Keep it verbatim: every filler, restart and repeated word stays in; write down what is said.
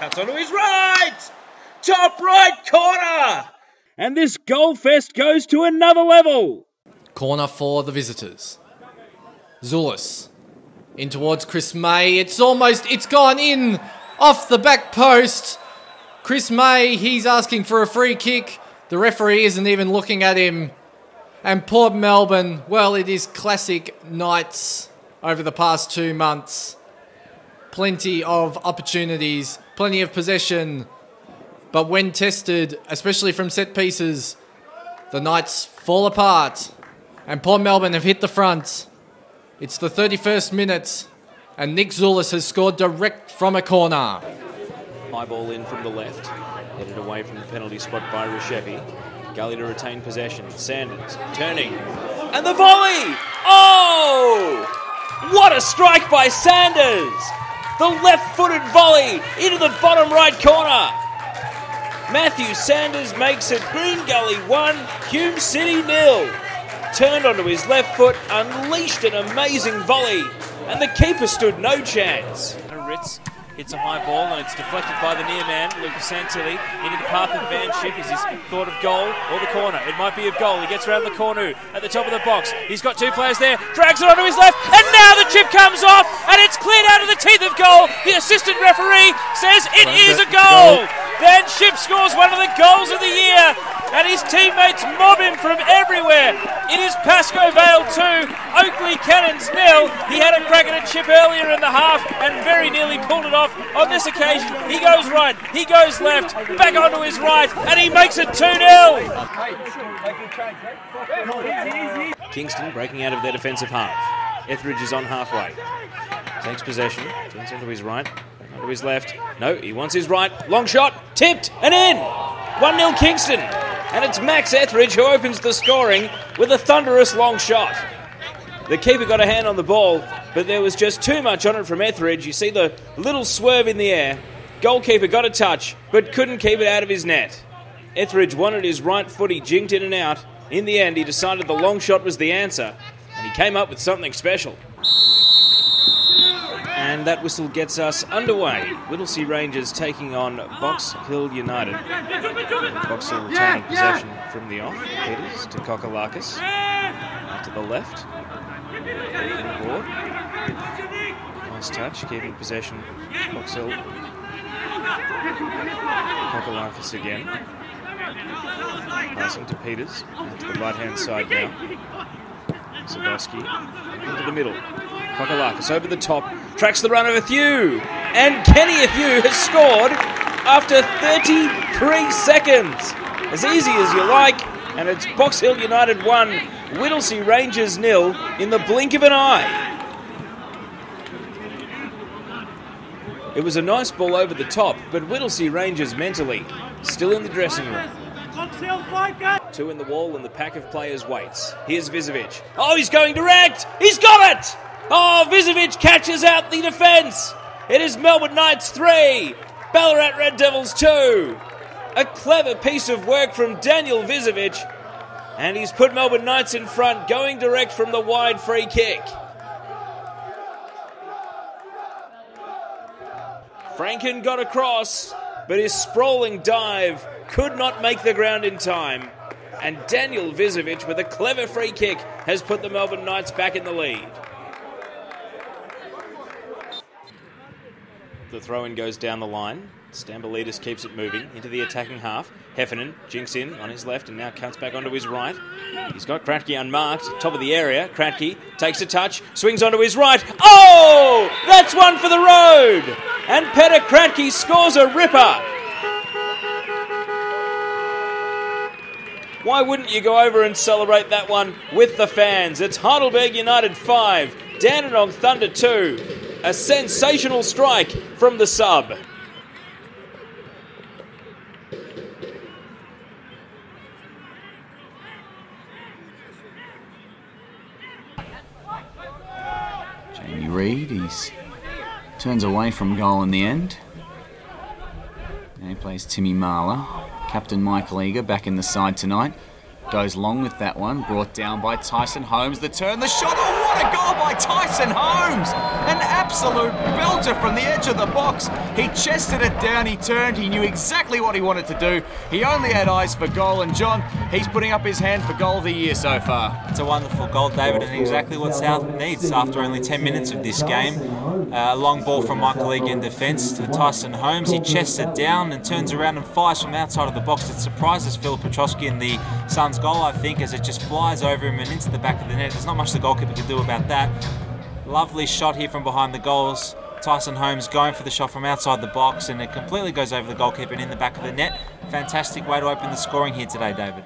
Cuts onto his right! Top right corner! And this goal fest goes to another level. Corner for the visitors. Tzoulis. In towards Chris May. It's almost, it's gone in off the back post. Chris May, he's asking for a free kick. The referee isn't even looking at him. And Port Melbourne, well, it is classic Knights over the past two months. Plenty of opportunities, plenty of possession. But when tested, especially from set pieces, the Knights fall apart. And Port Melbourne have hit the front. It's the thirty-first minute, and Nick Tzoulis has scored direct from a corner. High ball in from the left, headed away from the penalty spot by Ruschevi. Galli to retain possession. Sanders turning, and the volley! Oh! What a strike by Sanders! The left-footed volley into the bottom right corner. Mathew Sanders makes it Green Gully one, Hume City nil. Turned onto his left foot, unleashed an amazing volley, and the keeper stood no chance. Ritz hits a high ball and it's deflected by the near man, Lucas Santilli, into the path of Van't Schip. Is his thought of goal or the corner? It might be of goal. He gets around the corner at the top of the box. He's got two players there, drags it onto his left, and now the chip comes off and it's cleared out of the teeth of goal. The assistant referee says it is a goal. Van't Schip scores one of the goals of the year. And his teammates mob him from everywhere. It is Pascoe Vale two, Oakleigh Cannons nil. He had a crack at a chip earlier in the half and very nearly pulled it off. On this occasion, he goes right, he goes left, back onto his right, and he makes it two nil. Kingston breaking out of their defensive half. Etheridge is on halfway. Takes possession, turns onto his right, back onto his left. No, he wants his right. Long shot, tipped, and in. one nil Kingston. And it's Max Etheridge who opens the scoring with a thunderous long shot. The keeper got a hand on the ball, but there was just too much on it from Etheridge. You see the little swerve in the air. Goalkeeper got a touch, but couldn't keep it out of his net. Etheridge wanted his right foot, he jinked in and out. In the end, he decided the long shot was the answer, and he came up with something special. And that whistle gets us underway. Whittlesea Rangers taking on Box Hill United. Box Hill retaining possession from the off. Peters to Kokolakis. Out to the left. Board. Nice touch, keeping possession. Box Hill. Kokolakis again. Passing to Peters. Out to the right-hand side now. Zabowski into the middle. Kokolakis over the top, tracks the run of Athiu, and Kenny Athiu has scored after thirty-three seconds. As easy as you like, and it's Box Hill United one, Whittlesea Rangers nil in the blink of an eye. It was a nice ball over the top, but Whittlesea Rangers mentally still in the dressing room. Two in the wall and the pack of players waits. Here's Visevic. Oh, he's going direct! He's got it! Oh, Visevic catches out the defence! It is Melbourne Knights three, Ballarat Red Devils two. A clever piece of work from Daniel Visevic, and he's put Melbourne Knights in front, going direct from the wide free kick. Franken got across, but his sprawling dive could not make the ground in time. And Daniel Visevic, with a clever free kick, has put the Melbourne Knights back in the lead. The throw-in goes down the line. Stambolidis keeps it moving into the attacking half. Heffernan jinks in on his left and now cuts back onto his right. He's got Kratky unmarked, top of the area. Kratky takes a touch, swings onto his right. Oh! That's one for the road! And Petr Kratky scores a ripper! Why wouldn't you go over and celebrate that one with the fans? It's Heidelberg United five, Dandenong Thunder two. A sensational strike from the sub. Jamie Reid, he turns away from goal in the end. Now he plays Timmy Marler. Captain Michael Eager back in the side tonight. Goes long with that one, brought down by Tyson Holmes. The turn, the shot, oh what a goal by Tyson Holmes! An absolute belter from the edge of the box. He chested it down, he turned, he knew exactly what he wanted to do. He only had eyes for goal, and John, he's putting up his hand for goal of the year so far. It's a wonderful goal, David, and exactly what South needs after only ten minutes of this game. A uh, long ball from Michael Eager in defence to Tyson Holmes. He chests it down and turns around and fires from outside of the box. It surprises Philip Petrosky in the Suns' goal, I think, as it just flies over him and into the back of the net. There's not much the goalkeeper can do about that. Lovely shot here from behind the goals. Tyson Holmes going for the shot from outside the box, and it completely goes over the goalkeeper and in the back of the net. Fantastic way to open the scoring here today, David.